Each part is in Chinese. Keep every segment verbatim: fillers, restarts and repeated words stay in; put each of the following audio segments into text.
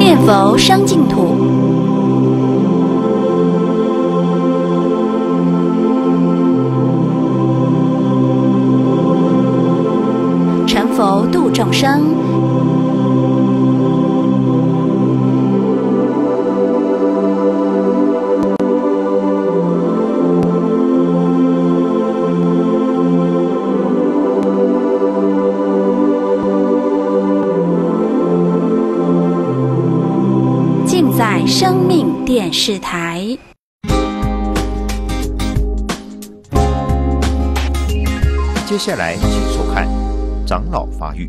念佛伤净土，成佛度众生，在生命电视台。接下来请收看长老法语。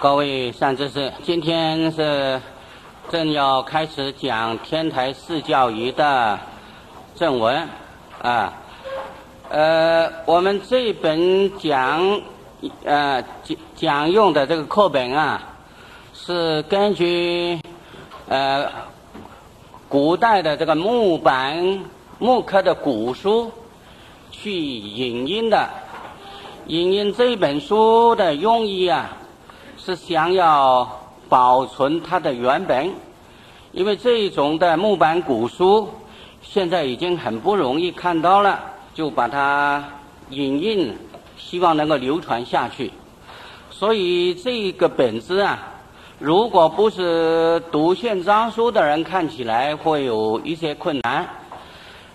各位善知识，今天是正要开始讲天台四教仪的正文啊，呃，我们这本讲呃讲用的这个课本啊，是根据呃古代的这个木版木刻的古书去引印的，引印这本书的用意啊。是想要保存它的原本，因为这种的木版古书现在已经很不容易看到了，就把它引印，希望能够流传下去。所以这个本子啊，如果不是读宪章书的人看起来会有一些困难，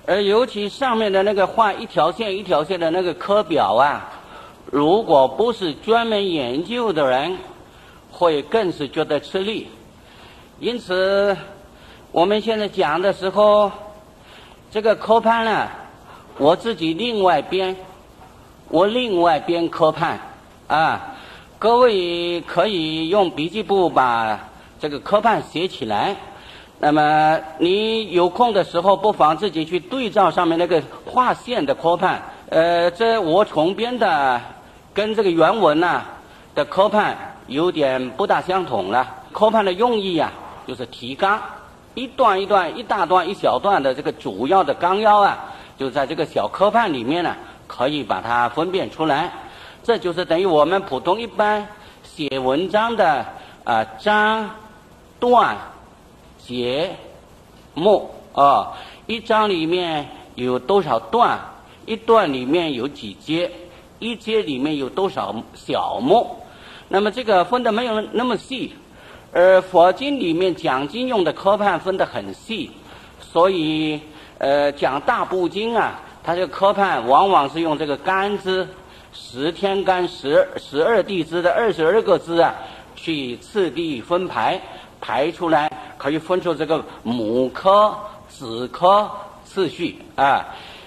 而尤其上面的那个画一条线一条线的那个刻表啊，如果不是专门研究的人会更是觉得吃力，因此我们现在讲的时候，这个科判呢，我自己另外编，我另外编科判啊，各位可以用笔记簿把这个科判写起来。那么你有空的时候，不妨自己去对照上面那个划线的科判，呃，这我重编的跟这个原文呢、啊、的科判。有点不大相同了。科判的用意啊，就是提纲，一段一段、一大段、一小段的这个主要的纲要啊，就在这个小科判里面呢、啊，可以把它分辨出来。这就是等于我们普通一般写文章的啊、呃、章、段、节、目啊、哦，一章里面有多少段，一段里面有几节，一节里面有多少小目。那么这个分的没有那么细，而佛经里面讲经用的科判分得很细，所以呃讲大部经啊，它这个科判往往是用这个干支十天干十十二地支的二十二个支啊去次第分排，排出来可以分出这个母科子科次序啊。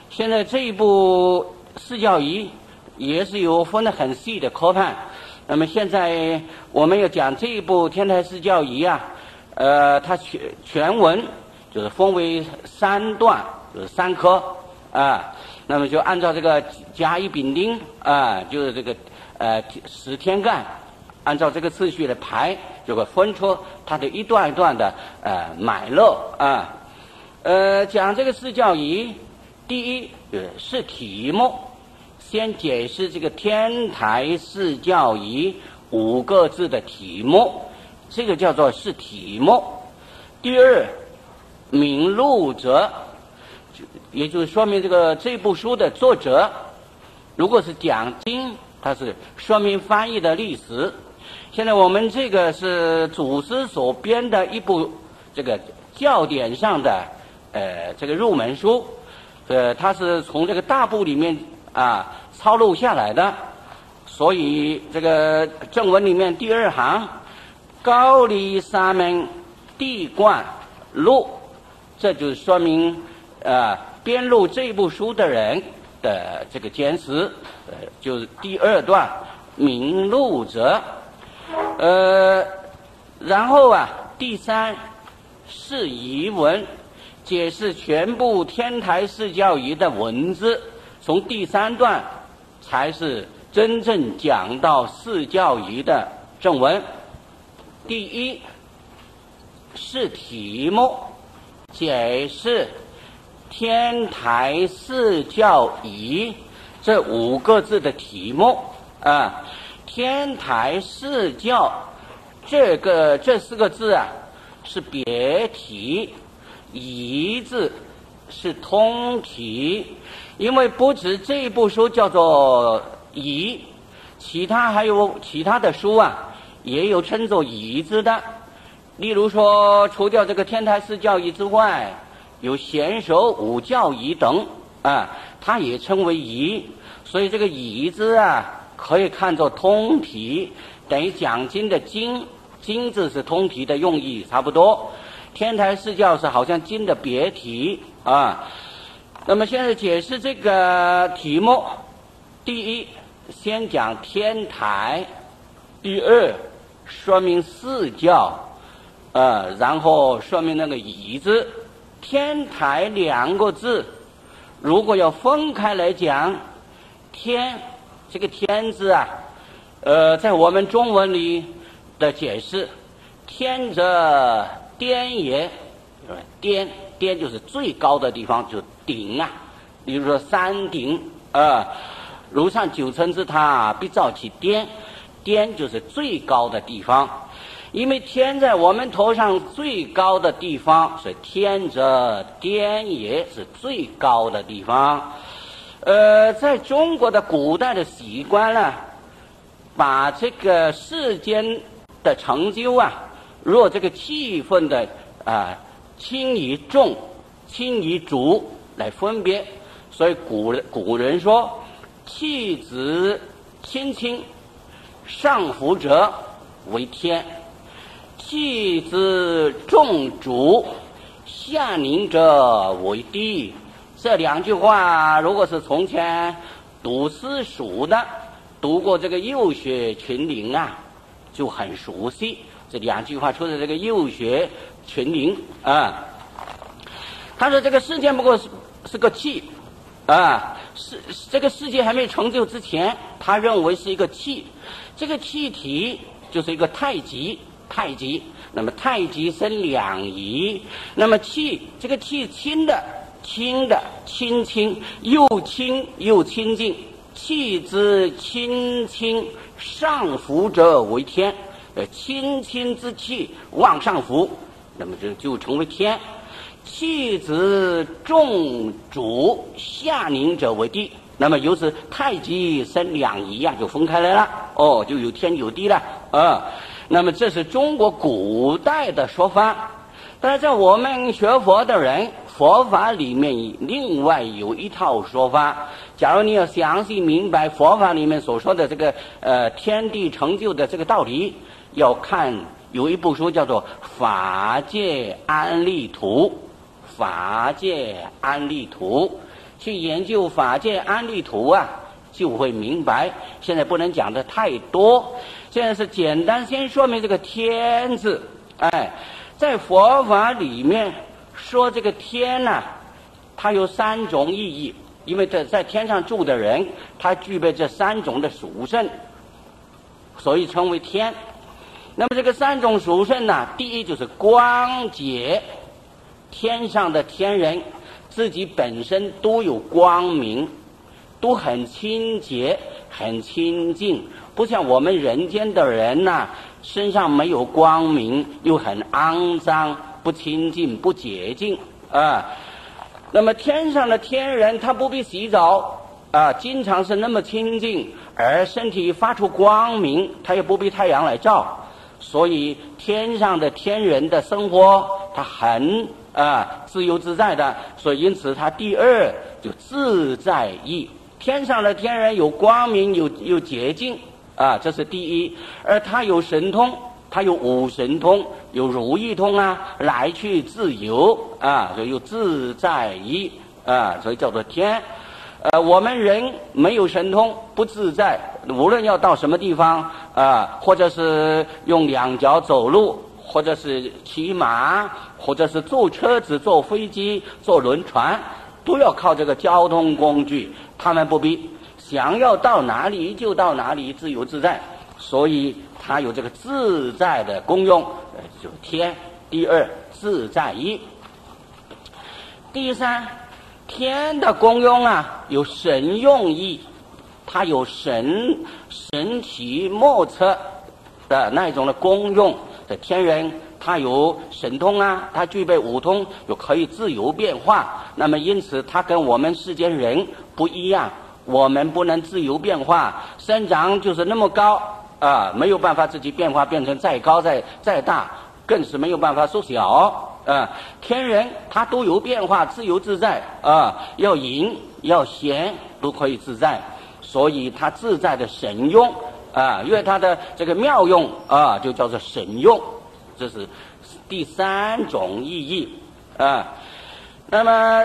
现在这一部四教仪也是有分得很细的科判。那么现在我们要讲这一部天台四教仪啊，呃，它全全文就是分为三段，就是三科啊。那么就按照这个甲乙丙丁啊，就是这个呃十天干，按照这个次序来排，就会分出它的一段一段的呃脉络啊。呃，讲这个四教仪，第一就是是题目。先解释这个天台四教仪五个字的题目，这个叫做是题目。第二，名录者，也就是说明这个这部书的作者。如果是讲经，它是说明翻译的历史。现在我们这个是祖师所编的一部这个教典上的呃这个入门书，呃，它是从这个大部里面。啊，抄录下来的，所以这个正文里面第二行，高丽沙门地冠录，这就是说明，呃，编录这部书的人的这个坚持，呃，就是第二段明路者，呃，然后啊，第三是遗文，解释全部天台释教仪的文字，从第三段才是真正讲到释教仪的正文。第一是题目，解释天台释教仪这五个字的题目啊，天台释教这个这四个字啊是别题，仪字是通题，因为不止这一部书叫做仪，其他还有其他的书啊也有称作仪字的，例如说除掉这个天台释教仪之外，有贤首五教仪等啊，它也称为仪，所以这个仪字啊可以看作通题，等于讲经的经，经字是通题的用意差不多，天台释教是好像经的别题啊。那么现在解释这个题目，第一先讲天台，第二说明释教，呃，然后说明那个仪字。天台两个字如果要分开来讲，天这个天字啊，呃，在我们中文里的解释，天者巅也，巅巅就是最高的地方，就是顶啊，比如说山顶啊、呃，如上九层之塔必造其巅，巅就是最高的地方，因为天在我们头上最高的地方，所以天者巅也是最高的地方。呃，在中国的古代的习惯呢，把这个世间的成就啊，若这个气氛的啊、呃、轻与重、轻与足来分别，所以古人古人说，气质轻轻上浮者为天，气之重足下凝者为地。这两句话如果是从前读私塾的，读过这个幼学群林啊，就很熟悉这两句话出在这个幼学群林啊。他说这个世界不过是是个气啊，是这个世界还没成就之前，他认为是一个气，这个气体就是一个太极，太极，那么太极生两仪，那么气这个气轻的轻的轻轻，又轻又清净，气之轻轻上浮者为天，呃，轻轻之气往上浮，那么这就成为天，气之重主下凝者为地，那么由此太极生两仪啊，就分开来了，哦，就有天有地了啊。那么这是中国古代的说法，但是在我们学佛的人佛法里面另外有一套说法。假如你要详细明白佛法里面所说的这个呃天地成就的这个道理，要看有一部书叫做《法界安立图》，《法界安立图》去研究《法界安立图》啊，就会明白。现在不能讲的太多，现在是简单先说明这个天字。哎，在佛法里面说这个天呢、啊，它有三种意义，因为这在天上住的人，他具备这三种的属性，所以称为天。那么这个三种属性呢、啊，第一就是光解，天上的天人自己本身都有光明，都很清洁很清净，不像我们人间的人呐、啊，身上没有光明，又很肮脏、不清净、不洁净啊。那么天上的天人，他不必洗澡啊，经常是那么清净，而身体发出光明，他也不必太阳来照，所以天上的天人的生活，他很啊自由自在的，所以因此他第二就自在意。天上的天人有光明，有有洁净。啊，这是第一，而他有神通，他有五神通，有如意通啊，来去自由啊，所以有自在意啊，所以叫做天。呃，我们人没有神通不自在，无论要到什么地方啊、呃，或者是用两脚走路，或者是骑马，或者是坐车子、坐飞机、坐轮船，都要靠这个交通工具。他们不必，想要到哪里就到哪里，自由自在。所以它有这个自在的功用，呃，就天。第二，自在意。第三，天的功用啊，有神用意，它有神神奇莫测的那种的功用。这天人他有神通啊，他具备五通，有可以自由变化。那么因此，他跟我们世间人不一样，我们不能自由变化，生长就是那么高啊、呃，没有办法自己变化变成再高再再大，更是没有办法缩小。呃，天人他都有变化，自由自在啊、呃，要隐要闲都可以自在，所以他自在的神用啊、呃，因为他的这个妙用啊、呃，就叫做神用，这是第三种意义啊、呃。那么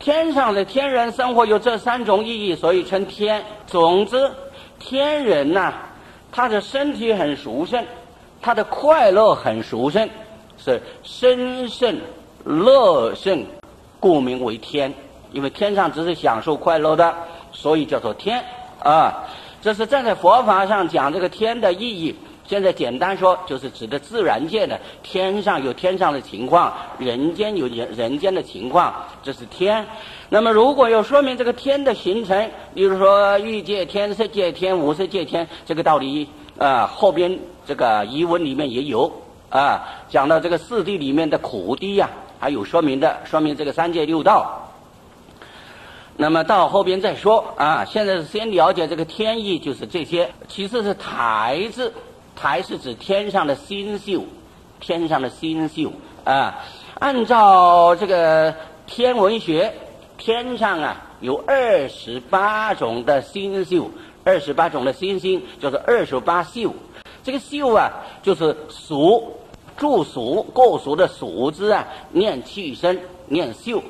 天上的天人生活有这三种意义，所以称天。总之，天人呐、啊，他的身体很殊胜，他的快乐很殊胜。是身胜乐胜，故名为天。因为天上只是享受快乐的，所以叫做天啊。这是站在佛法上讲这个天的意义。现在简单说，就是指的自然界的天上有天上的情况，人间有人人间的情况，这是天。那么如果要说明这个天的形成，比如说欲界天、色界天、无色界天，这个道理啊、呃，后边这个遗文里面也有。啊，讲到这个四谛里面的苦谛呀、啊，还有说明的，说明这个三界六道。那么到后边再说啊，现在先了解这个天意，就是这些。其次是台字，台是指天上的星宿，天上的星宿啊。按照这个天文学，天上啊有二十八种的星宿，二十八种的星星，就是二十八宿。这个宿啊，就是俗。住俗构俗的俗字啊，念气声，念宿，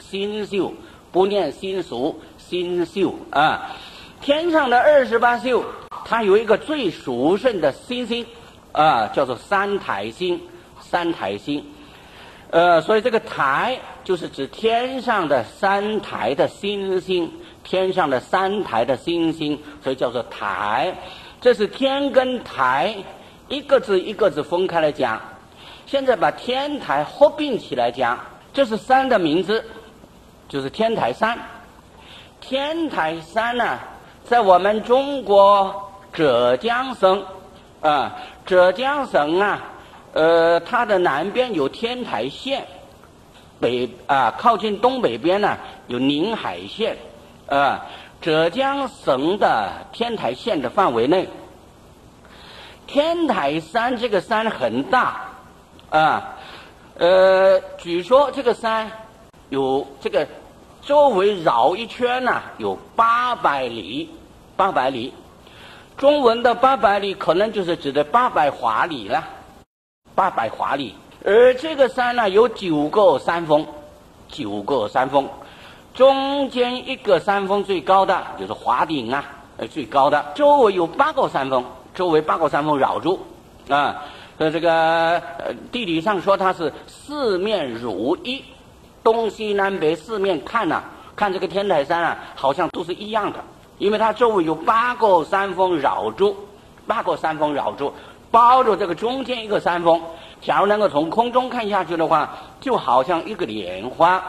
心宿，不念心俗，心宿啊。天上的二十八宿，它有一个最殊胜的星星啊，叫做三台星，三台星。呃，所以这个台就是指天上的三台的星星，天上的三台的星星，所以叫做台。这是天跟台。一个字一个字分开来讲，现在把天台合并起来讲，这是山的名字，就是天台山。天台山呢、啊，在我们中国浙江省，啊、呃，浙江省啊，呃，它的南边有天台县，北啊、呃、靠近东北边呢、啊、有宁海县，啊、呃，浙江省的天台县的范围内。天台山这个山很大，啊，呃，据说这个山有这个周围绕一圈呢、啊，有八百里，八百里。中文的八百里可能就是指的八百华里了，八百华里。而这个山呢，有九个山峰，九个山峰，中间一个山峰最高的就是华顶啊，呃，最高的。周围有八个山峰。周围八个山峰绕住，啊，呃，这个呃地理上说它是四面如一，东西南北四面看呐、啊，看这个天台山啊，好像都是一样的，因为它周围有八个山峰绕住，八个山峰绕住，包着这个中间一个山峰。假如能够从空中看下去的话，就好像一个莲花。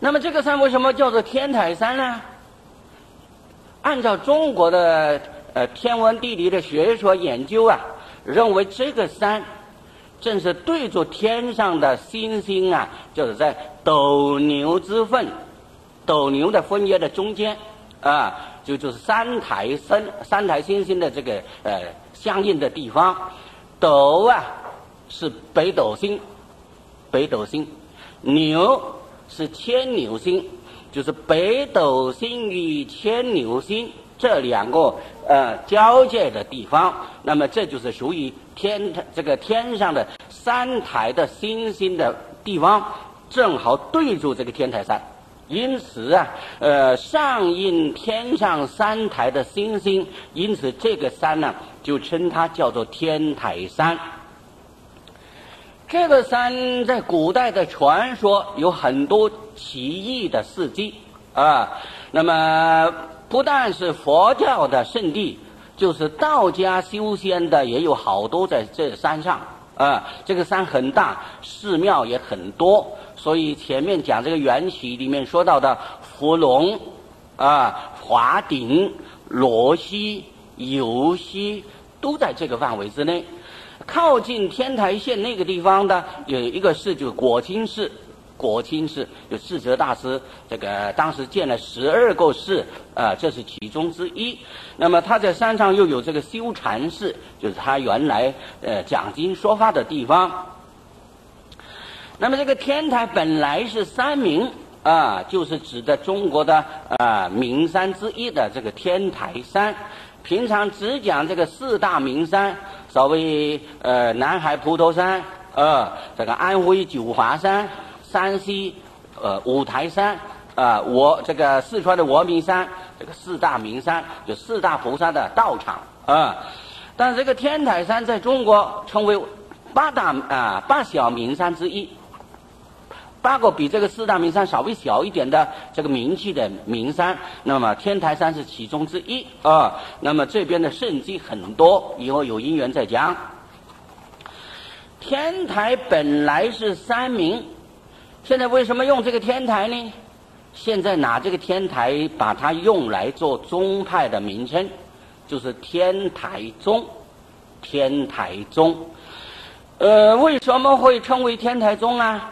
那么这个山为什么叫做天台山呢？按照中国的呃，天文地理的学说研究啊，认为这个山正是对着天上的星星啊，就是在斗牛之分，斗牛的分野的中间啊，就就是三台星，三台星星的这个呃相应的地方。斗啊是北斗星，北斗星；牛是牵牛星，就是北斗星与牵牛星。这两个呃交界的地方，那么这就是属于天这个天上的三台的星星的地方，正好对住这个天台山，因此啊，呃，上映天上三台的星星，因此这个山呢，就称它叫做天台山。这个山在古代的传说有很多奇异的事迹啊。那么不但是佛教的圣地，就是道家修仙的也有好多在这山上啊。这个山很大，寺庙也很多。所以前面讲这个缘起里面说到的伏龙啊、华顶、罗溪、游溪都在这个范围之内。靠近天台县那个地方的有一个寺，就是果清寺。果清寺有智者大师，这个当时建了十二个寺，啊、呃，这是其中之一。那么他在山上又有这个修禅寺，就是他原来呃讲经说法的地方。那么这个天台本来是山名啊，就是指的中国的啊名山之一的这个天台山。平常只讲这个四大名山，所谓呃南海普陀山，呃这个安徽九华山、山西呃五台山，啊、呃、我这个四川的峨眉山，这个四大名山有四大菩萨的道场啊、呃。但这个天台山在中国称为八大啊、呃、八小名山之一，八个比这个四大名山稍微小一点的这个名气的名山，那么天台山是其中之一啊、呃。那么这边的圣迹很多，以后有因缘再讲。天台本来是山名，现在为什么用这个天台呢？现在拿这个天台把它用来做宗派的名称，就是天台宗。天台宗，呃，为什么会称为天台宗啊？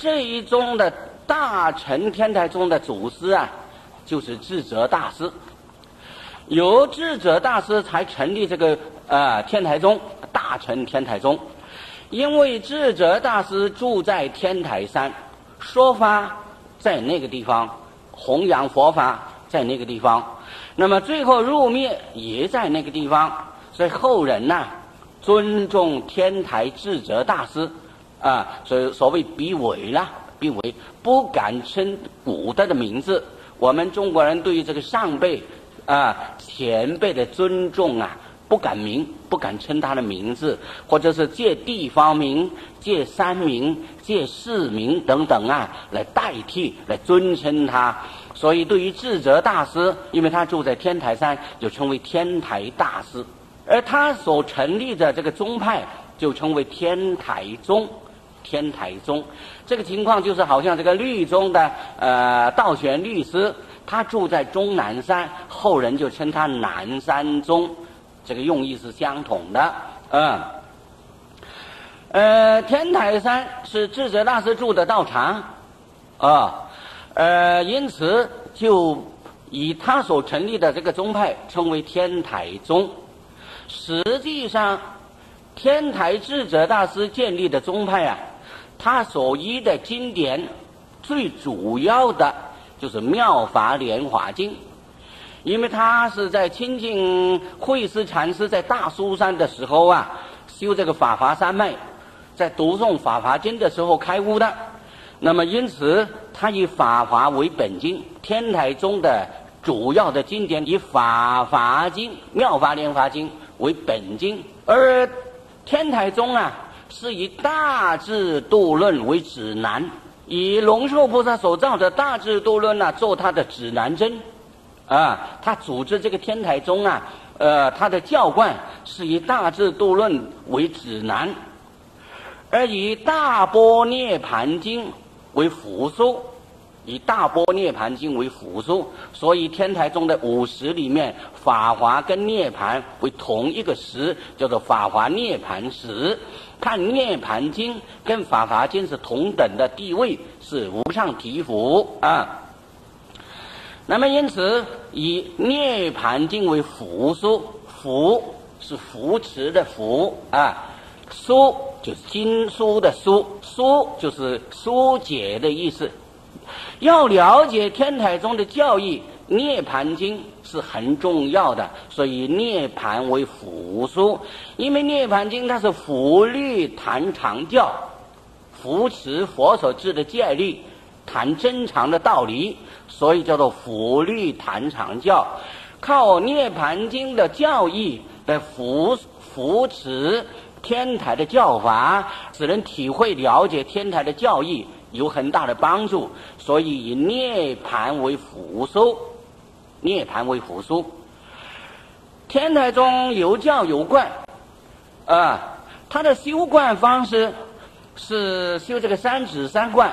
这一宗的大乘天台宗的祖师啊，就是智者大师，由智者大师才成立这个呃天台宗，大乘天台宗。因为智者大师住在天台山，说法在那个地方，弘扬佛法在那个地方，那么最后入灭也在那个地方，所以后人呢、啊、尊重天台智者大师。啊，所以所谓比伪啦，比伪不敢称古代的名字。我们中国人对于这个上辈啊、前辈的尊重啊，不敢名，不敢称他的名字，或者是借地方名、借山名、借市名等等啊，来代替、来尊称他。所以，对于智者大师，因为他住在天台山，就称为天台大师，而他所成立的这个宗派就称为天台宗。天台宗这个情况就是好像这个律宗的呃道玄律师，他住在终南山，后人就称他南山宗，这个用意是相同的。嗯，呃，天台山是智者大师住的道场啊、哦，呃，因此就以他所成立的这个宗派称为天台宗。实际上，天台智者大师建立的宗派啊，他所依的经典最主要的就是《妙法莲华经》，因为他是在清净慧思禅师在大苏山的时候啊，修这个法华三昧，在读诵法华经的时候开悟的。那么因此，他以法华为本经，天台宗的主要的经典以法华经、妙法莲华经为本经，而天台宗啊，是以大智度论为指南，以龙树菩萨所造的大智度论呢、啊、做他的指南针，啊，他组织这个天台宗啊，呃，他的教观是以大智度论为指南，而以大般涅盘经为辅助，以大般涅盘经为辅助，所以天台宗的五十里面，法华跟涅盘为同一个时，叫做法华涅盘时。看涅盘经跟法华经是同等的地位，是无上提伏啊。那么因此以涅盘经为辅助，辅是扶持的扶啊，书就是经书的书，书就是疏解的意思。要了解天台宗的教义，涅盘经是很重要的，所以涅盘为辅书，因为涅盘经它是扶律坛长教，扶持佛所制的戒律，谈真常的道理，所以叫做辅律谈常教，靠涅盘经的教义来扶扶持天台的教法，使人体会了解天台的教义有很大的帮助，所以以涅盘为辅修，涅盘为辅修。天台宗有教有观啊、呃，它的修观方式是修这个三止三观，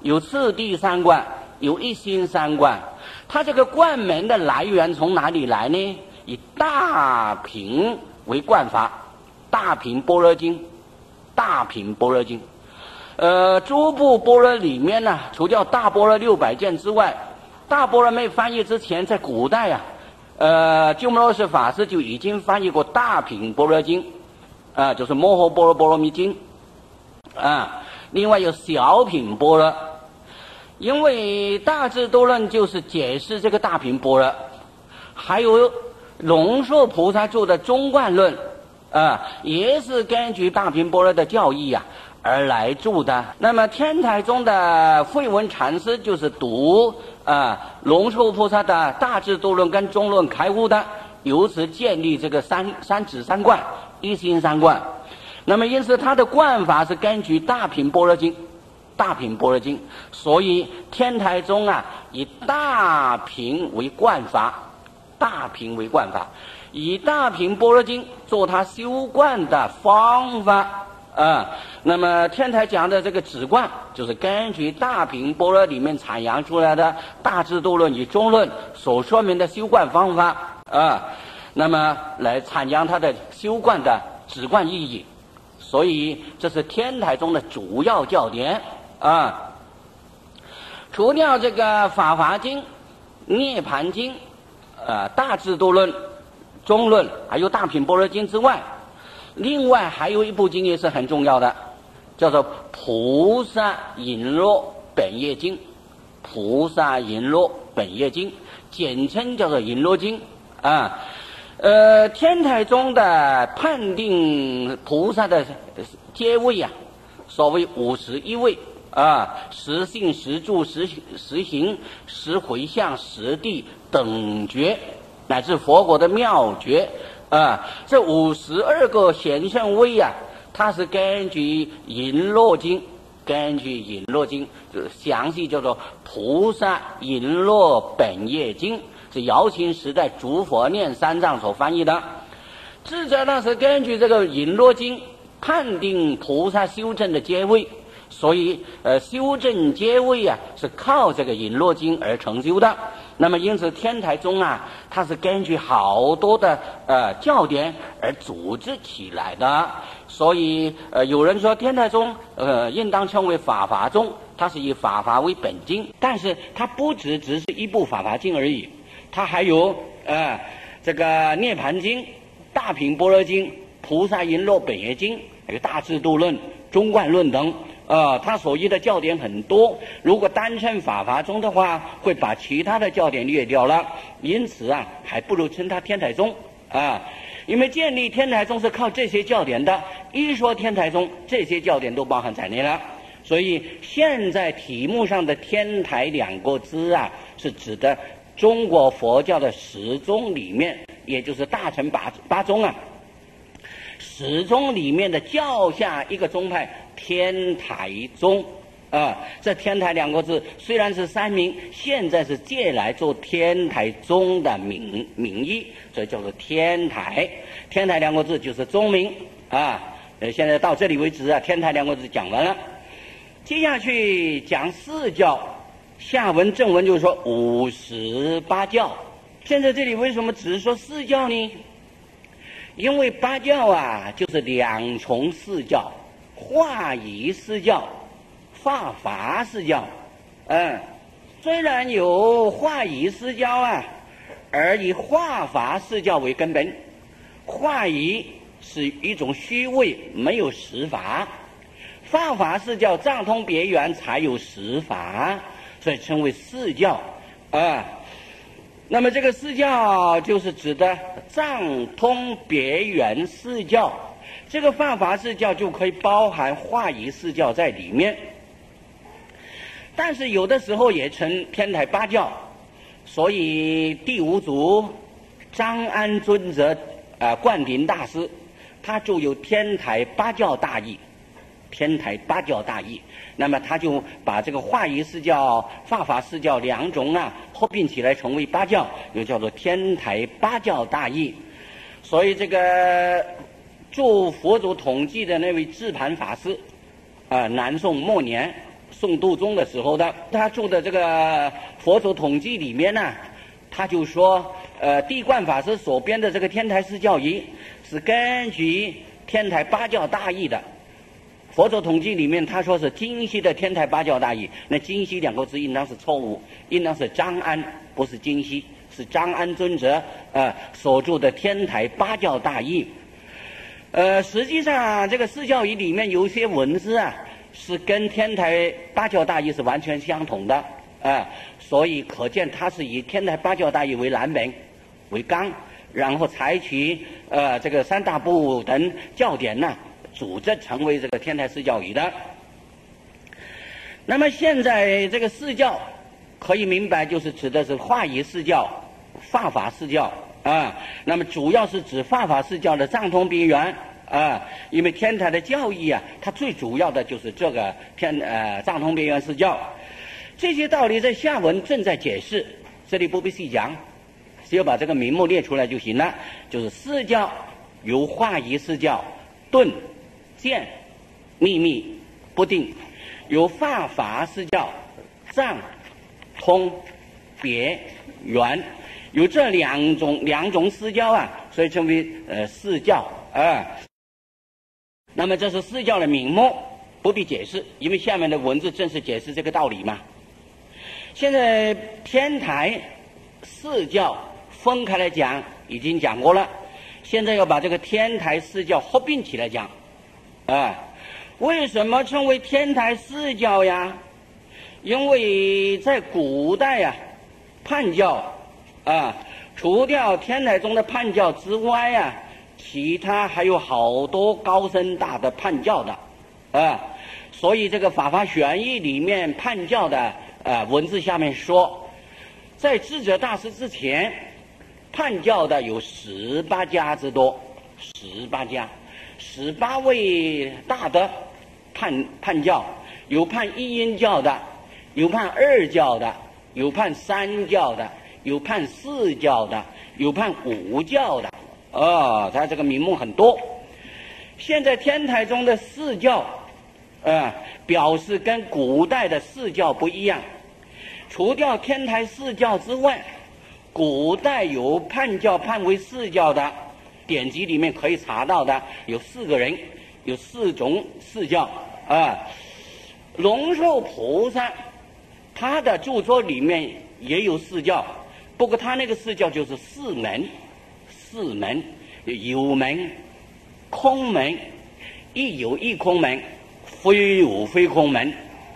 有次第三观，有一心三观。它这个观门的来源从哪里来呢？以大品为观法，大品般若经，大品般若经。呃，诸部般若里面呢，除掉大般若六百卷之外，大般若没翻译之前，在古代啊，呃，鸠摩罗什法师就已经翻译过大品般若经，啊、呃，就是摩诃般若波罗蜜经，啊，另外有小品般若，因为大智度论就是解释这个大品般若，还有龙树菩萨著的中观论，啊，也是根据大品般若的教义啊。而来住的，那么天台宗的慧文禅师就是读啊龙树菩萨的大智度论跟中论开悟的，由此建立这个三三止三观、一心三观。那么因此他的观法是根据大品般若经，大品般若经，所以天台宗啊以大品为观法，大品为观法，以大品般若经做他修观的方法。啊、嗯，那么天台讲的这个止观，就是根据大品般若里面阐扬出来的大智度论与中论所说明的修观方法啊、嗯，那么来阐扬它的修观的止观意义，所以这是天台宗的主要教典啊、嗯。除掉这个法华经、涅盘经、呃大智度论、中论还有大品般若经之外。另外还有一部经也是很重要的，叫做《菩萨引若本业经》，《菩萨引若本业经》，简称叫做《引若经》啊。呃，天台宗的判定菩萨的阶位啊，所谓五十一位啊，十信、十住、十十行、十回向、十地等觉，乃至佛国的妙觉。啊，这五十二个贤圣位啊，它是根据《引若经》，根据《引若经》就是详细叫做《菩萨引若本业经》，是瑶琴时代竺佛念三藏所翻译的。智者呢是根据这个《引若经》判定菩萨修正的阶位，所以呃修正阶位啊是靠这个《引若经》而成就的。那么，因此天台宗啊，它是根据好多的呃教典而组织起来的，所以呃有人说天台宗呃应当称为法华宗，它是以法华为本经，但是它不只只是一部法华经而已，它还有呃这个涅盘经、大品般若经、菩萨引若本业经、还有大智度论、中观论等。呃，他所依的教典很多，如果单称法华宗的话，会把其他的教典略掉了，因此啊，还不如称他天台宗啊，因为建立天台宗是靠这些教典的，一说天台宗，这些教典都包含在内了。所以现在题目上的天台两个字啊，是指的中国佛教的十宗里面，也就是大乘八八宗啊，十宗里面的教下一个宗派天台宗啊、呃，这天台两个字虽然是三名，现在是借来做天台宗的名名义，所以叫做天台。天台两个字就是宗名啊。呃，现在到这里为止啊，天台两个字讲完了，接下去讲四教，下文正文就是说五十八教。现在这里为什么只说四教呢？因为八教啊，就是两重四教，化仪四教，化法四教。嗯，虽然有化仪四教啊，而以化法四教为根本。化仪是一种虚位，没有实法；化法四教藏通别圆，才有实法，所以称为四教啊。那么这个四教就是指的藏通别圆四教，这个法华四教就可以包含化仪四教在里面。但是有的时候也成偏袒八教，所以第五祖张安尊者啊、呃、灌顶大师，他就有偏袒八教大义，偏袒八教大义。那么他就把这个化仪释教、化法释教两种啊合并起来成为八教，又叫做偏袒八教大义。所以这个著佛祖统计的那位智盘法师，啊、呃，南宋末年宋度宗的时候的，他著的这个佛祖统计里面呢，他就说，呃，地灌法师所编的这个天台释教仪是根据天台八教大义的。佛祖统计里面他说是今昔的天台八教大义，那今昔两个字应当是错误，应当是张安，不是今昔，是张安尊者呃所著的天台八教大义。呃，实际上、啊、这个释教仪里面有些文字啊，是跟天台八教大义是完全相同的啊、呃，所以可见它是以天台八教大义为蓝本、为纲，然后采取呃这个三大部等教典呢、啊，组织成为这个天台释教仪的。那么现在这个释教可以明白，就是指的是化仪释教、化法释教。啊，那么主要是指化法释教的藏通别圆啊，因为天台的教义啊，它最主要的就是这个天呃藏通别圆释教。这些道理在下文正在解释，这里不必细讲，只有把这个名目列出来就行了。就是释教由化仪释教、顿、渐、秘密、不定；由化法释教、藏、通、别、圆。有这两种两种释教啊，所以称为呃释教啊。那么这是释教的名目，不必解释，因为下面的文字正是解释这个道理嘛。现在天台释教分开来讲已经讲过了，现在要把这个天台释教合并起来讲啊。为什么称为天台释教呀？因为在古代啊，叛教啊，除掉天台宗的叛教之外啊，其他还有好多高深大的叛教的，啊，所以这个《法华玄义》里面叛教的呃文字下面说，在智者大师之前，叛教的有十八家之多，十八家，十八位大德叛叛教，有叛一因教的，有叛二教的，有叛三教的。有判四教的，有判五教的，哦，他这个名目很多。现在天台宗的四教，呃，表示跟古代的四教不一样。除掉天台四教之外，古代有判教判为四教的，典籍里面可以查到的有四个人，有四种四教啊、呃。龙树菩萨他的著作里面也有四教。不过他那个释教就是四门，四门有门、空门、一有一空门、非有非空门，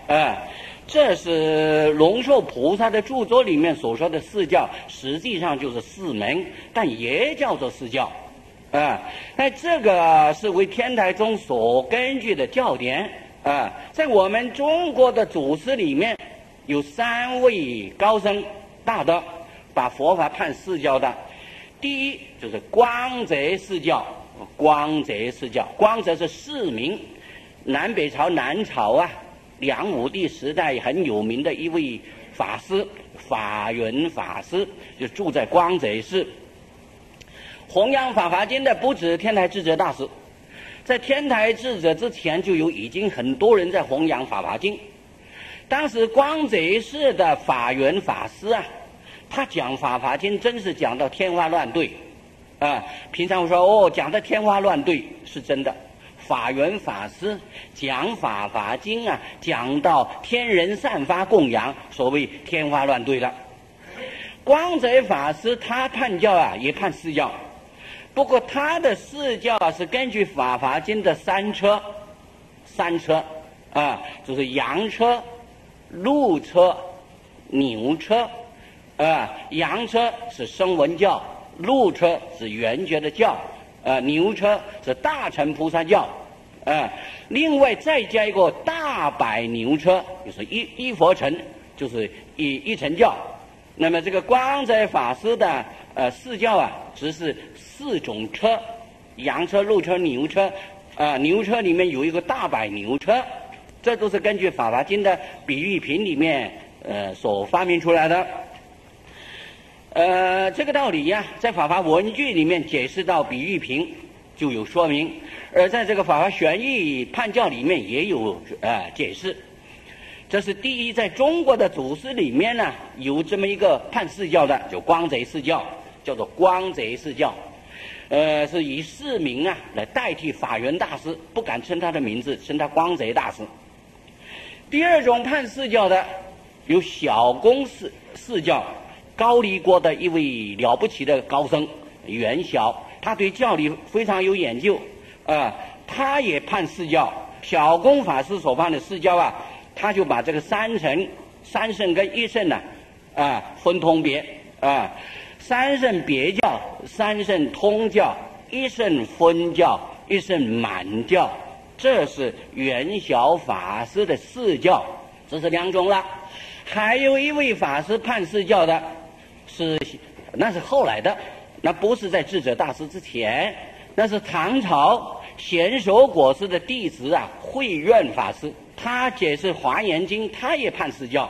啊、呃，这是龙树菩萨的著作里面所说的释教，实际上就是四门，但也叫做释教，啊、呃，那这个是为天台宗所根据的教典，啊、呃，在我们中国的祖师里面有三位高僧大德。把佛法判释教的，第一就是光泽释教。光泽释教，光泽是释名，南北朝南朝啊，梁武帝时代很有名的一位法师，法云法师，就住在光泽寺。弘扬法华经的不止天台智者大师，在天台智者之前就有已经很多人在弘扬法华经。当时光泽寺的法云法师啊，他讲法华经真是讲到天花乱坠，啊、呃，平常我说哦，讲的天花乱坠是真的。法源法师讲法华经啊，讲到天人散发供养，所谓天花乱坠了。光泽法师他判教啊，也判释教，不过他的释教啊是根据法华经的三车，三车啊、呃，就是羊车、鹿车、牛车。呃，羊车是声闻教，鹿车是圆觉的教，呃，牛车是大乘菩萨教，啊、啊。另外再加一个大摆牛车，就是一一佛成，就是一一成教。那么这个光斋法师的呃四教啊，只是四种车：羊车、鹿车、牛车。啊、呃，牛车里面有一个大摆牛车，这都是根据《法华经》的比喻品里面呃所发明出来的。呃，这个道理呀、啊，在法华文句里面解释到比喻品就有说明，而在这个法华玄义判教里面也有呃解释。这是第一，在中国的祖师里面呢，有这么一个判四教的，就光贼四教，叫做光贼四教。呃，是以释名啊来代替法源大师，不敢称他的名字，称他光贼大师。第二种判四教的，有小公四四教。高丽国的一位了不起的高僧元晓，他对教理非常有研究，啊、呃，他也判四教。小公法师所判的四教啊，他就把这个三圣、三圣跟一圣呢、啊，啊、呃，分通别，啊、呃，三圣别教、三圣通教、一圣分教、一圣满教，这是元晓法师的四教，这是两种了。还有一位法师判四教的。是，那是后来的，那不是在智者大师之前，那是唐朝贤首果师的弟子啊，慧愿法师，他解释《华严经》，他也判四教，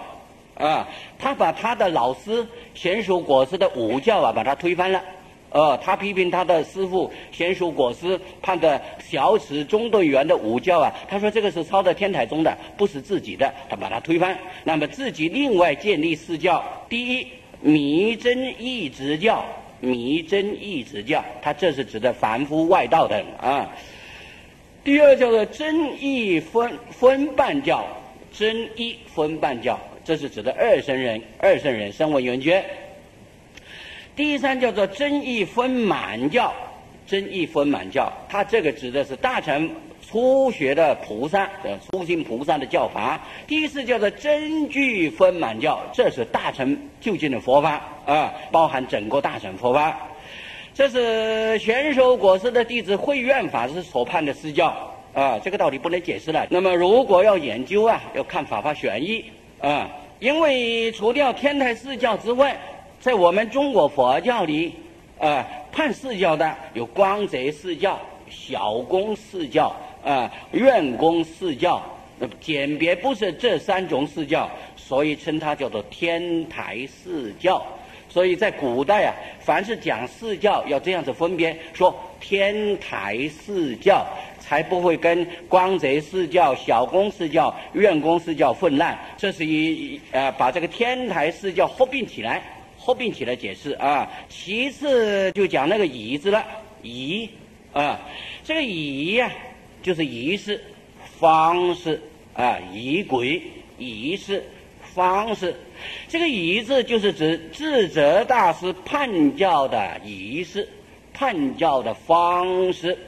啊，他把他的老师贤首果师的五教啊，把他推翻了，呃、啊，他批评他的师父贤首果师判的小尺中顿圆的五教啊，他说这个是抄的天台宗的，不是自己的，他把他推翻，那么自己另外建立四教，第一。迷真意直教，迷真意直教，它这是指的凡夫外道等啊。第二叫做真意分分半教，真意分半教，这是指的二圣人，二圣人声闻缘觉。第三叫做真意分满教，真意分满教，它这个指的是大乘初学的菩萨，呃，初心菩萨的教法。第四叫做真句分满教，这是大乘究竟的佛法啊、呃，包含整个大乘佛法。这是玄首果师的弟子慧愿法师所判的四教啊、呃，这个道理不能解释了。那么如果要研究啊，要看《法华玄义》啊，因为除掉天台四教之外，在我们中国佛教里，呃，判四教的有光贼四教、小公四教。啊、呃，愿公四教，简别不是这三种四教，所以称它叫做天台四教。所以在古代啊，凡是讲四教要这样子分别，说天台四教，才不会跟光贼四教、小公四教、愿公四教混乱。这是一呃，把这个天台四教合并起来，合并起来解释啊。其次就讲那个仪字了，仪啊，这个仪啊。就是仪式、方式啊，仪轨、仪式、方式。这个仪字就是指智者大师判教的仪式、判教的方式。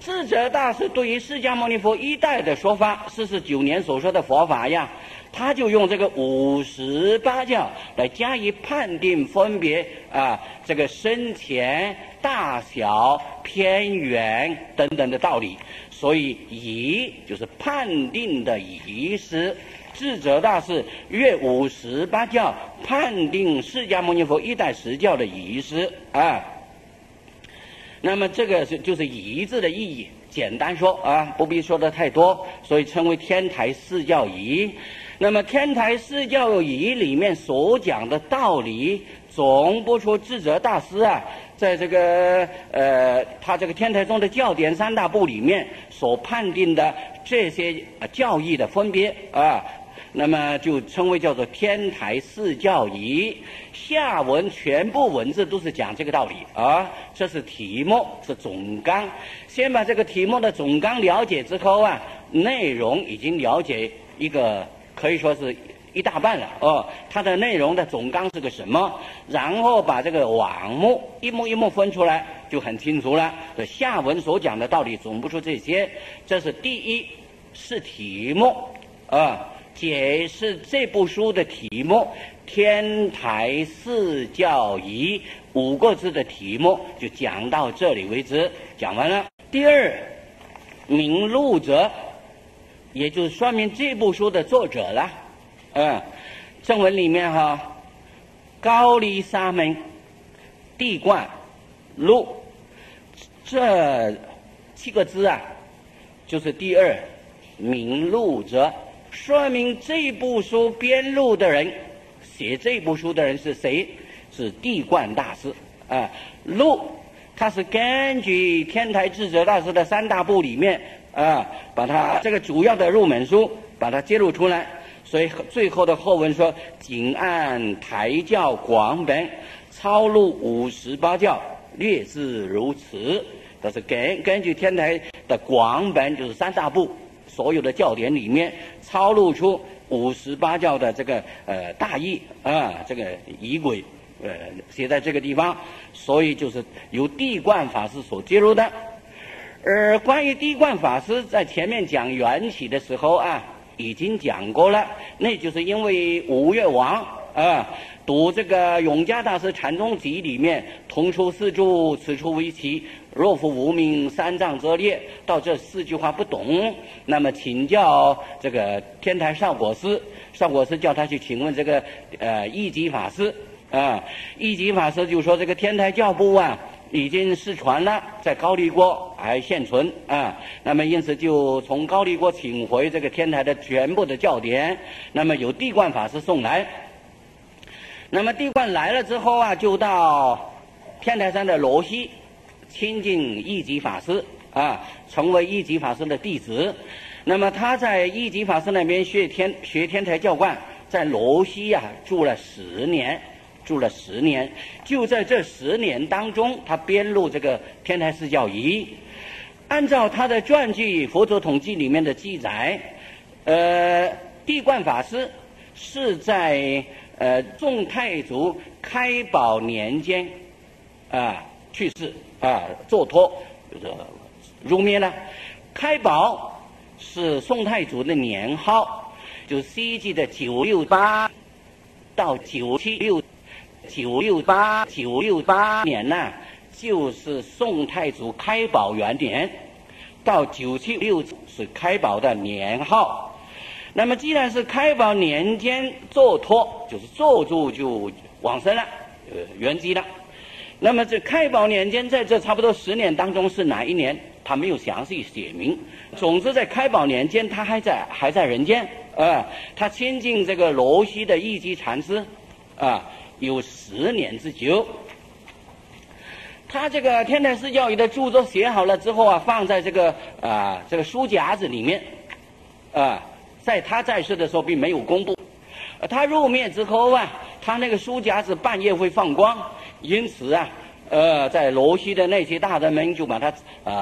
智者大师对于释迦牟尼佛一代的说法，四十九年所说的佛法呀，他就用这个五十八教来加以判定分别啊，这个深浅、大小、偏远等等的道理。所以仪就是判定的仪式，智者大师阅五十八教判定释迦牟尼佛一代十教的仪式啊。那么这个是就是仪字的意义，简单说啊，不必说的太多，所以称为天台四教仪。那么天台四教仪里面所讲的道理，总不出智者大师啊，在这个呃他这个天台宗的教典三大部里面所判定的这些教义的分别啊。那么就称为叫做天台四教仪，下文全部文字都是讲这个道理啊。这是题目，是总纲。先把这个题目的总纲了解之后啊，内容已经了解一个可以说是一大半了哦。它的内容的总纲是个什么？然后把这个网目一幕一幕分出来，就很清楚了。下文所讲的道理总不出这些。这是第一，是题目啊。解释这部书的题目，天台四教仪五个字的题目就讲到这里为止，讲完了。第二，名录者，也就说明这部书的作者了。嗯，正文里面哈，高丽沙门地冠录这七个字啊，就是第二名录者，说明这部书编录的人，写这部书的人是谁？是地冠大师啊。录他是根据天台智者大师的三大部里面啊，把他这个主要的入门书把它揭露出来，所以最后的后文说：仅按台教广本抄录五十八教，略是如此。但是根根据天台的广本，就是三大部所有的教典里面抄录出五十八教的这个呃大义啊，这个仪轨。呃，写在这个地方，所以就是由地冠法师所揭露的。而关于地冠法师，在前面讲缘起的时候啊，已经讲过了。那就是因为吴越王啊，读这个永嘉大师禅宗集里面“同出四柱，此处为奇；若复无名，三藏遮裂”到这四句话不懂，那么请教这个天台少果师，少果师叫他去请问这个呃义集法师。啊，一级法师就说这个天台教部啊已经失传了，在高丽国还现存啊。那么因此就从高丽国请回这个天台的全部的教典，那么由地冠法师送来。那么地冠来了之后啊，就到天台山的罗西亲近一级法师啊，成为一级法师的弟子。那么他在一级法师那边学天学天台教观，在罗西啊住了十年。住了十年，就在这十年当中，他编录这个《天台四教仪》。按照他的传记《佛陀统记》里面的记载，呃，地冠法师是在呃宋太祖开宝年间啊去世啊，坐脱入灭了。开宝是宋太祖的年号，就是西纪的九六八到九七六。九六八九六八年呢、啊，就是宋太祖开宝元年，到九七六是开宝的年号。那么既然是开宝年间坐脱，就是坐住就往生了，呃，圆寂了。那么这开宝年间，在这差不多十年当中是哪一年？他没有详细写明。总之，在开宝年间，他还在还在人间。呃，他亲近这个罗西的义集禅师，啊、呃。有十年之久，他这个天台四教仪的著作写好了之后啊，放在这个啊、呃、这个书夹子里面，啊、呃，在他在世的时候并没有公布，他入灭之后啊，他那个书夹子半夜会放光，因此啊，呃，在罗西的那些大人们就把它啊、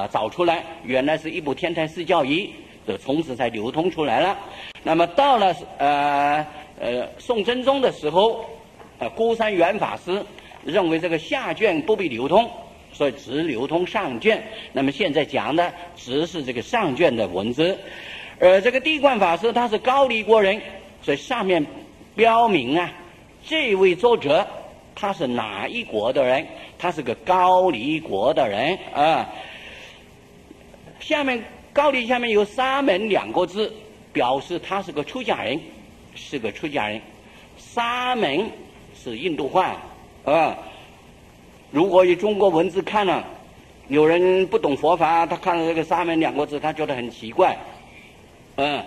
呃、找出来，原来是一部天台四教仪，就从此才流通出来了。那么到了呃呃宋真宗的时候。呃，孤山元法师认为这个下卷不必流通，所以只流通上卷。那么现在讲的只是这个上卷的文字。呃，这个地冠法师他是高丽国人，所以上面标明啊，这位作者他是哪一国的人？他是个高丽国的人啊。下面高丽下面有沙门两个字，表示他是个出家人，是个出家人。沙门。是印度话，啊，如果以中国文字看呢、啊，有人不懂佛法，他看了这个沙门两个字，他觉得很奇怪，嗯，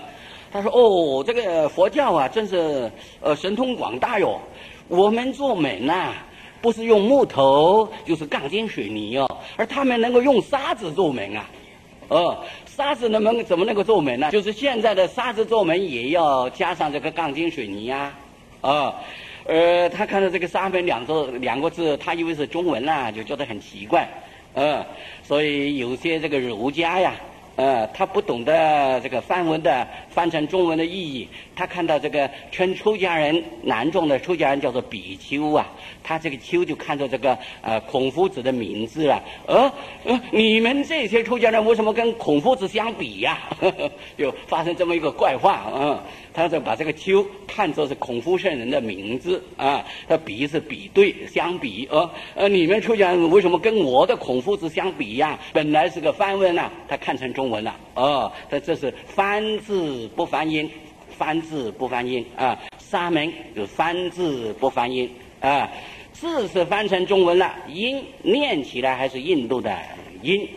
他说哦，这个佛教啊，真是呃神通广大哟，我们做门呐、啊，不是用木头就是钢筋水泥哦，而他们能够用沙子做门啊，呃，沙子能不能怎么能够做门呢？就是现在的沙子做门也要加上这个钢筋水泥呀、啊，啊。呃，他看到这个沙门两个两个字，他以为是中文啦、啊，就觉得很奇怪，呃，所以有些这个儒家呀，呃，他不懂得这个梵文的翻成中文的意义，他看到这个称出家人男众的出家人叫做比丘啊，他这个丘就看到这个呃孔夫子的名字了，呃呃，你们这些出家人为什么跟孔夫子相比呀、啊？就发生这么一个怪话，嗯、呃。他就把这个丘看作是孔夫圣人的名字啊，他比是比对相比啊，呃，你们出家人为什么跟我的孔夫子相比呀、啊？本来是个梵文呐、啊，他看成中。中文了哦。这这是翻字不翻音，翻字不翻音啊。沙门就是翻字不翻音啊，字是翻成中文了，音念起来还是印度的音。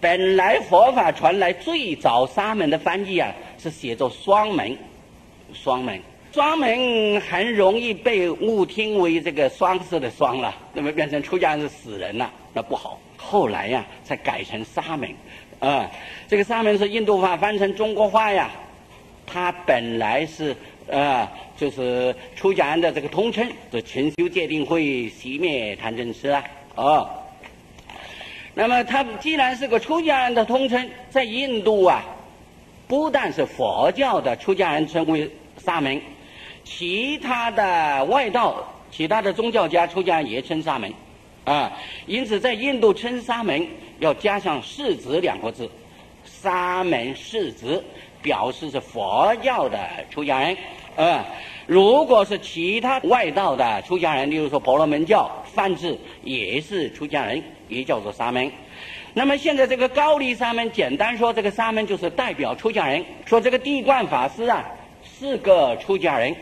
本来佛法传来最早沙门的翻译啊，是写作双门，双门。双门很容易被误听为这个双色的双了，那么变成出家人是死人了，那不好。后来呀，才改成沙门，啊、嗯，这个沙门是印度话翻成中国话呀，它本来是呃，就是出家人的这个通称，就勤修戒定慧，息灭贪嗔痴啊，哦。那么它既然是个出家人的通称，在印度啊，不但是佛教的出家人称为沙门。其他的外道、其他的宗教家出家也称沙门，啊，因此在印度称沙门要加上世子两个字，沙门世子表示是佛教的出家人，啊，如果是其他外道的出家人，例如说婆罗门教梵字也是出家人，也叫做沙门。那么现在这个高丽沙门，简单说这个沙门就是代表出家人，说这个地灌法师啊是个出家人。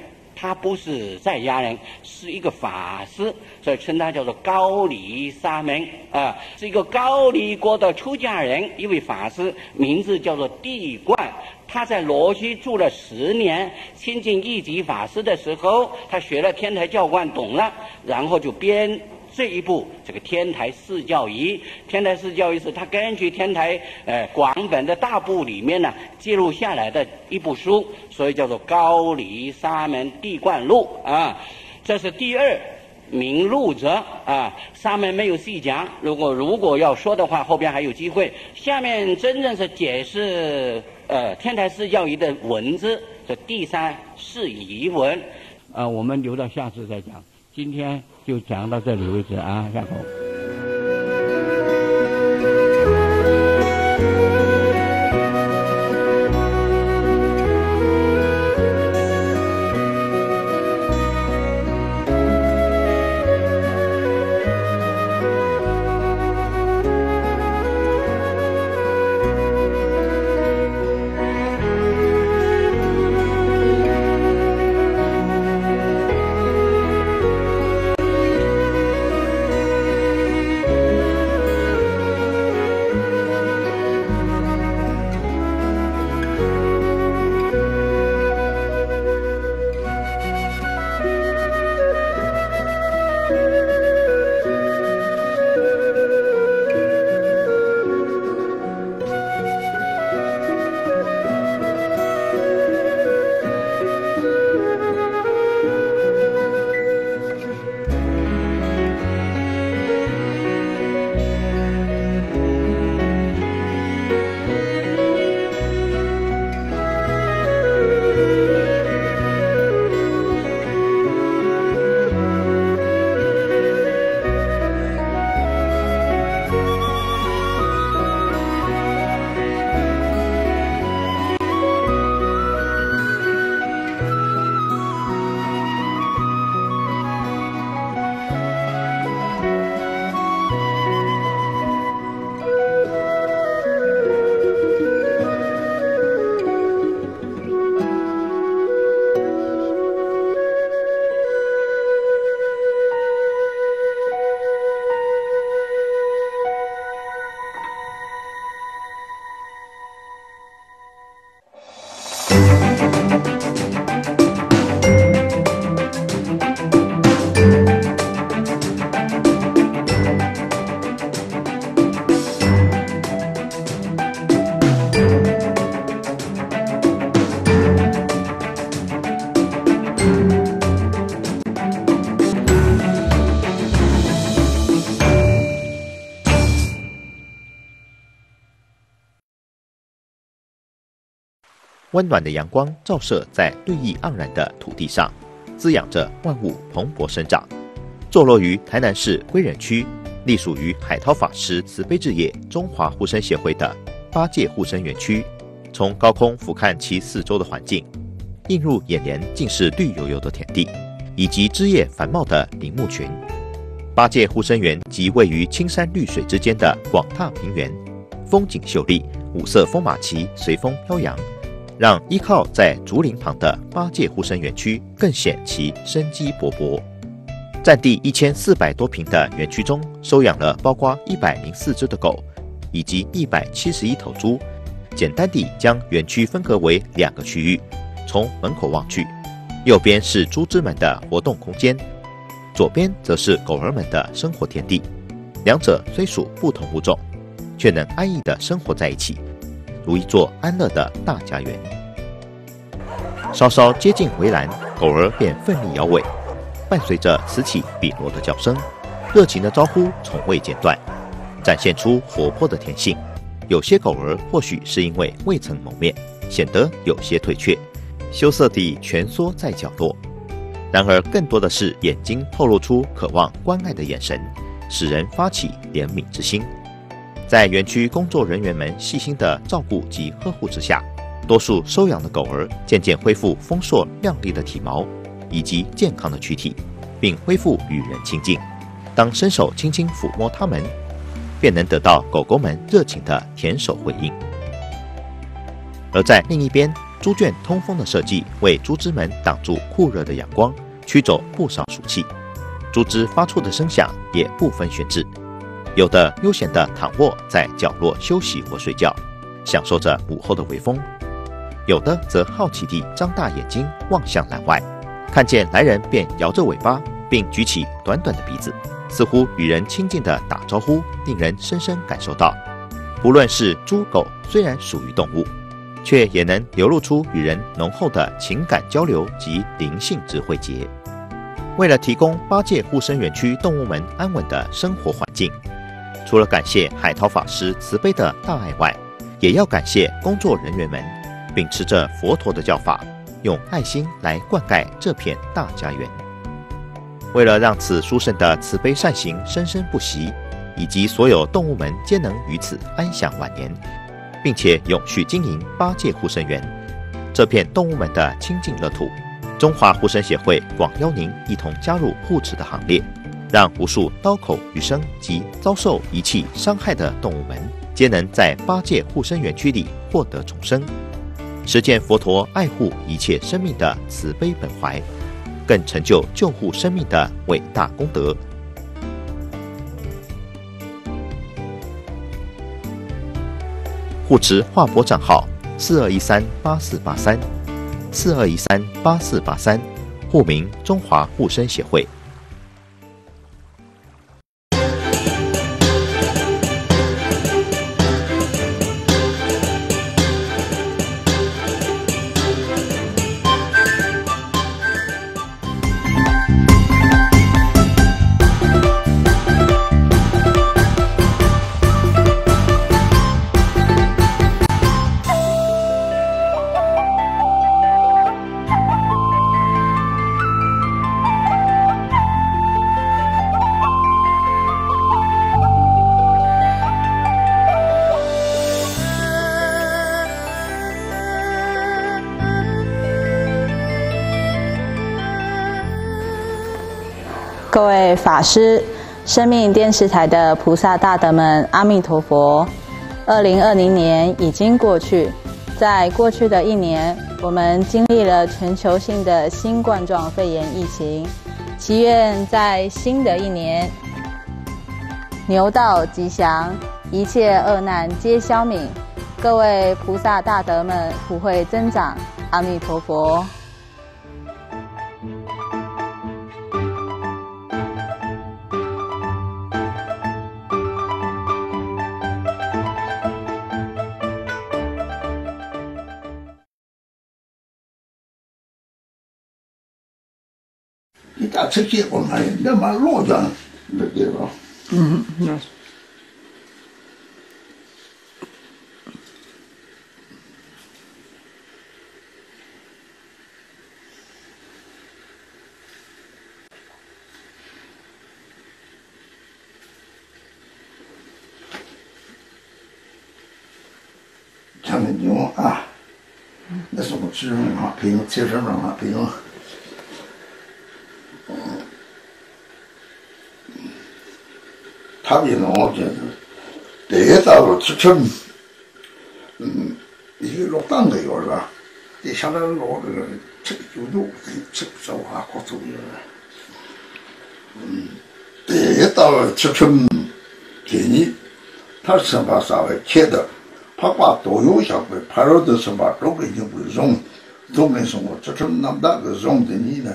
他不是在家人，是一个法师，所以称他叫做高丽沙门啊、呃，是一个高丽国的出家人，一位法师，名字叫做地灌。他在罗西住了十年，亲近一级法师的时候，他学了天台教观，懂了，然后就编这一部这个天台四教仪。天台四教仪是他根据天台呃广本的大部里面呢记录下来的一部书，所以叫做高丽沙门地灌录啊。这是第二名录者啊。沙门没有细讲，如果如果要说的话，后边还有机会。下面真正是解释呃天台四教仪的文字，这第三是仪文，呃我们留到下次再讲，今天就讲到这里为止啊，下头。温暖的阳光照射在绿意盎然的土地上，滋养着万物蓬勃生长。坐落于台南市归仁区，隶属于海涛法师慈悲置业中华护生协会的八戒护生园区。从高空俯瞰其四周的环境，映入眼帘尽是绿油油的田地以及枝叶繁茂的林木群。八戒护生园即位于青山绿水之间的广大平原，风景秀丽，五色风马旗随风飘扬，让依靠在竹林旁的八戒护生园区更显其生机勃勃。占地一千四百多坪的园区中，收养了包括一百零四只的狗，以及一百七十一头猪。简单地将园区分隔为两个区域。从门口望去，右边是猪只们的活动空间，左边则是狗儿们的生活天地。两者虽属不同物种，却能安逸地生活在一起，如一座安乐的大家园。稍稍接近围栏，狗儿便奋力摇尾，伴随着此起彼落的叫声，热情的招呼从未间断，展现出活泼的天性。有些狗儿或许是因为未曾谋面，显得有些退却，羞涩地蜷缩在角落。然而，更多的是眼睛透露出渴望关爱的眼神，使人发起怜悯之心。在园区工作人员们细心的照顾及呵护之下，多数收养的狗儿渐渐恢复丰硕亮丽的体毛以及健康的躯体，并恢复与人亲近。当伸手轻轻抚摸它们，便能得到狗狗们热情的舔手回应。而在另一边，猪圈通风的设计为猪只们挡住酷热的阳光，驱走不少暑气。猪只发出的声响也不分轩轾，有的悠闲地躺卧在角落休息或睡觉，享受着午后的微风；有的则好奇地张大眼睛望向栏外，看见来人便摇着尾巴，并举起短短的鼻子，似乎与人亲近的打招呼，令人深深感受到，不论是猪狗，虽然属于动物，却也能流露出与人浓厚的情感交流及灵性智慧结。为了提供八戒护生园区动物们安稳的生活环境，除了感谢海涛法师慈悲的大爱外，也要感谢工作人员们秉持着佛陀的教法，用爱心来灌溉这片大家园。为了让此殊胜的慈悲善行生生不息，以及所有动物们皆能于此安享晚年，并且永续经营八戒护生园这片动物们的清净乐土，中华护生协会广邀您一同加入护持的行列，让无数刀口鱼生及遭受遗弃伤害的动物们皆能在八戒护生园区里获得重生，实践佛陀爱护一切生命的慈悲本怀，更成就救护生命的伟大功德。护持划拨账号四二一三八四八三，四二一三八四八三，户名中华护生协会。各位法师、生命电视台的菩萨大德们，阿弥陀佛！二零二零年已经过去，在过去的一年，我们经历了全球性的新冠状肺炎疫情，祈愿在新的一年牛道吉祥，一切恶难皆消泯。各位菩萨大德们福慧增长，阿弥陀佛！一大车结果来，那么落着那地方。嗯，那。长得牛啊！那是我吃什么？平吃什么？平。食べるのを、 되겠다 그러고 추천 음, 이게 록단 거예요, 그래. 이 샤넬 록을 책도 책도 하고 또 음, 되겠다 그러고 추천 괜히 탈선 박사의 캐드 파파 도요샤의 파로드스 바로그 이제 종 동맹성으로 추천 남다 그 종들이네.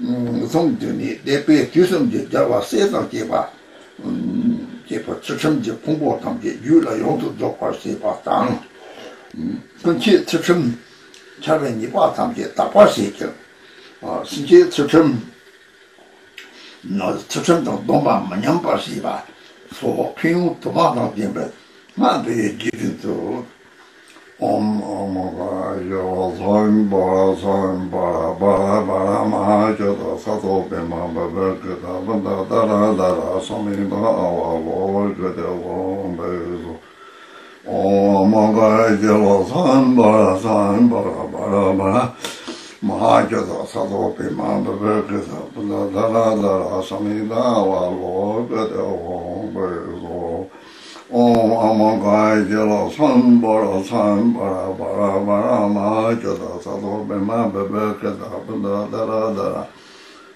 음, 종들이 대비 뒤섬지 자와 세상 개발 음. 그 추첨제 공부 담게 유라 용도 적발시 바탕 근치 추첨 차변이 바탕게 답발시켜 어 신체 추첨 너 추첨도 너만 만년발시바 소 핑도 마다게면 만데 기도 엄마가 요선 보선 바바바바 마저도 사도배만 바바그다 반다다라다라 소미바 아와월그대고 배우 엄마가 요선 보선 바바바바 마저도 사도배만 바바그다 반다다라다라 소미바 아와월그대고 배우 Om Amangai Jela San Bara San Bara Bara Bara Mahajada Sador Bema Bebe Keda Bada Dara Dara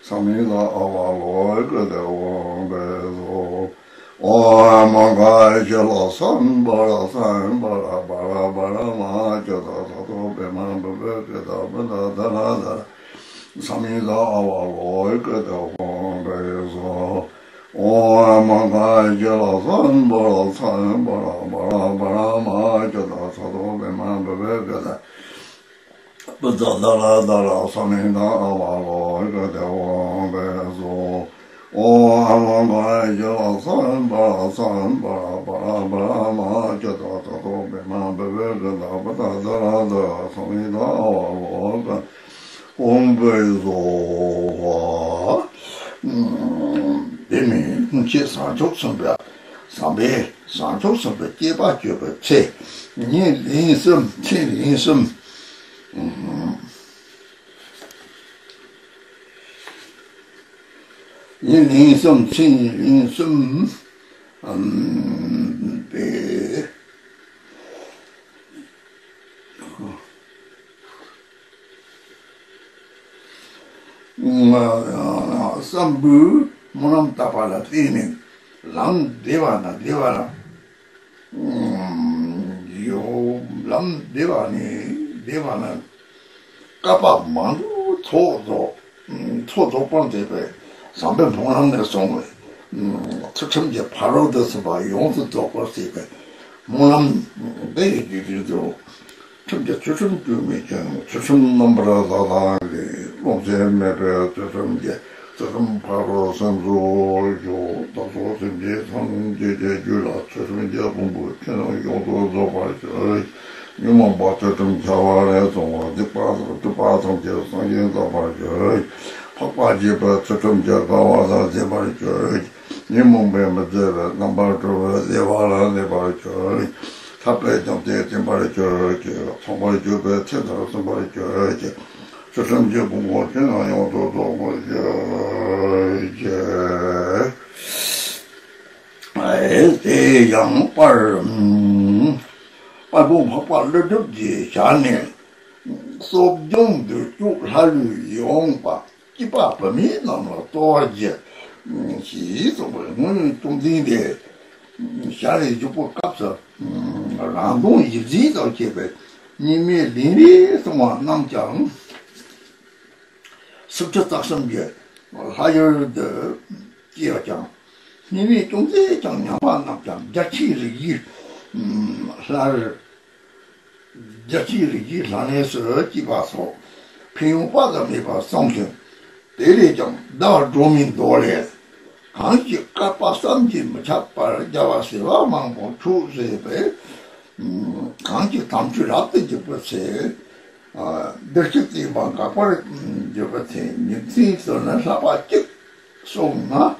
Samila Avaloi Kede Om Bezo Om Amangai Jela San Bara San Bara Bara Bara Mahajada Sador Bema Bebe Keda Bada Dara Dara Samila Avaloi Kede Om Bezo 오마가 저선 보선 보라보라보라마 저다서도 매만베베다 부자다라다라 사메나 아와로 그대오 베소 오마가 저선 보선 보라보라보라마 저다서도 매만베베다 부자다라다라 사메나 아와로 온베소 음, 이제 산적선배, 산배, 산적선배 개발교배 체, 네 인생, 체 인생, 음, 네 인생, 체 인생, 음, 배, 음, 아, 삼부. Munam tapala tini, lam devana devana, yo lam devani devana, kapa mandu tozo, tozo pontepe, sampe munam ne songe, tuchemje paro desba yonto toko sepe, munam dei divido, tuchemje tuchem tumeje, tuchem nombra zala, longe mepe tuchemje. 저는 바로 선수요, 다소 선제 선제제 주라, 선제 공부, 저는 요도도 봐요. 이만 봐도 좀 자와래, 좀 어디 봐도 또 봐도 좀 선제도 봐요. 바빠지 봐도 좀 자와서 제발죠. 이만 보면 제가 넘버도 제발하네 봐요. 답변 좀 되게 말이죠. 정말 주변에 제대로 좀 말이죠. 저는 이제 공부할 때는 아니어도 너무 이제 아이들 양팔 아이고 밥을 넣지 자네 소병들 쭉 하루 용바 기밥 밤이 너무 또지 시소는 좀 뒤에 자리 주고 값서 라고 이지도 집에 님이 님이 정말 남장 숙제 딱선비에 하열드 기어장 님이 동대 장량만 남자 자치를 일 사를 자치를 일 안에서 집어서 평화감이 봐 성경 대리정 나 조민 도래 한지 까빠삼진 잡발 잡아서 망고 추세배 한지 담출 앞뒤 벌써 Дырчики банка пор, девочки, не птица на шапочке, сумма,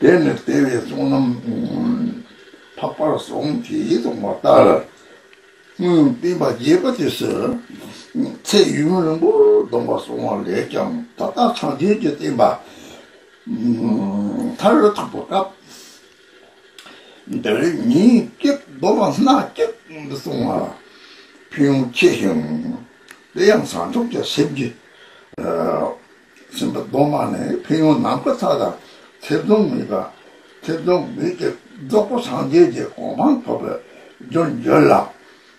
пены тебе суном, папа сум чьи сумма дала, ну ты ба девочки с, те юным бу дома сума лечам, тогда чандиете ты ба, тару тупо кап, 这是你这不往那这的送啊，凭借性这样上中就甚至呃什么多嘛呢？凭哪个啥的，这种那个，这种那个做不上这些我们可不就热了。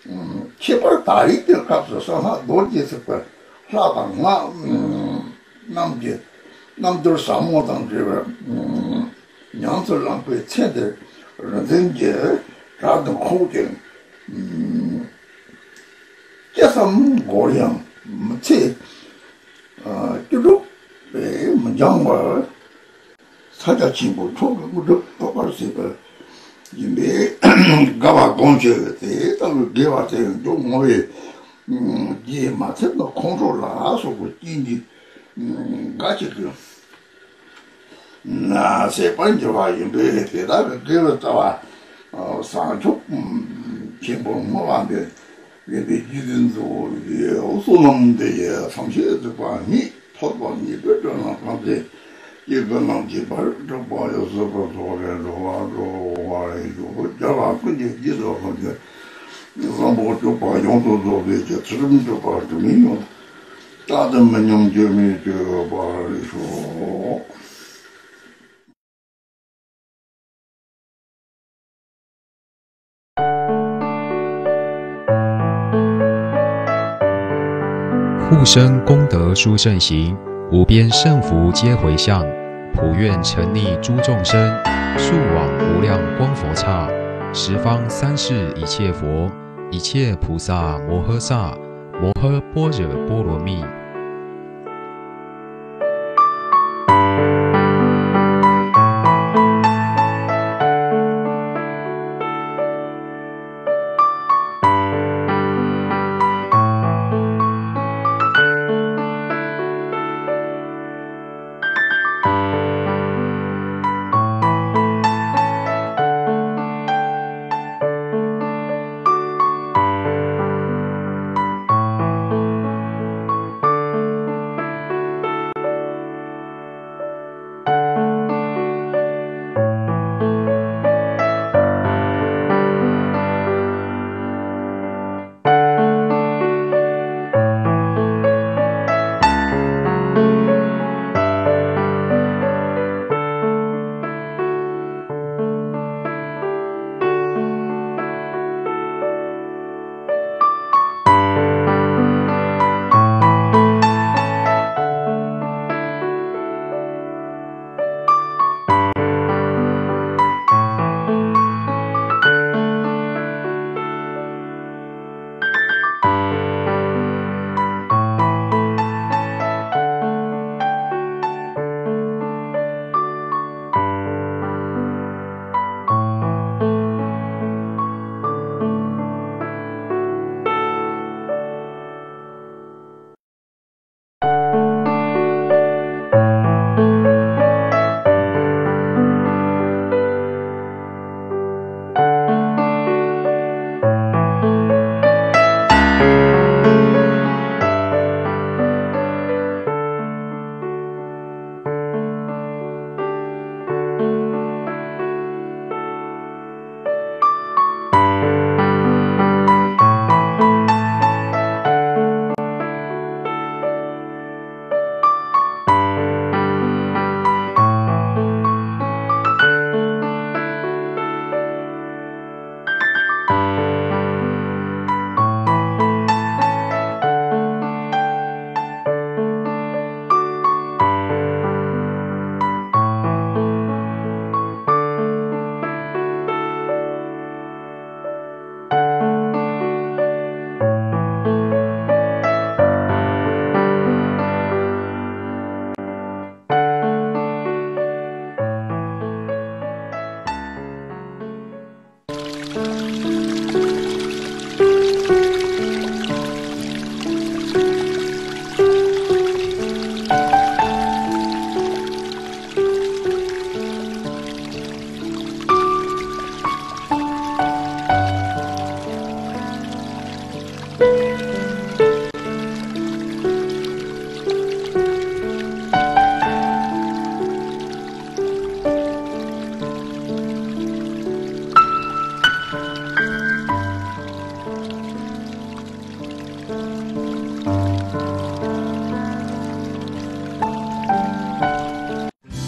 嗯，这不大一点，可是说他多几十块，那当那嗯，那么的，那么就是什么当这个嗯，娘子浪费钱的。 그런데 다들 고등 음 계산 고령 무채 어 그리고 에 문장과 사자 친구 초급으로 똑같으니까 이미 가와 공주에 대해서 개화된 동호회 음 이에 맞춰서 컨트롤하고 꾸준히 음 같이 그那谁办的话，因为对那个给了的话，呃，上周嗯，全部没完的，因为一定做也所弄的也上学的话，你跑到你这种那方面，一个弄几百，这把有时候做来做啊做啊来做，这把估计你说说的，你上班就把用做做的，这吃么就把就没用，大的没用就没就把你说。 护生功德殊胜行，无边胜福皆回向，普愿沉溺诸众生，速往无量光佛刹，十方三世一切佛，一切菩萨摩诃萨，摩诃般若波罗蜜。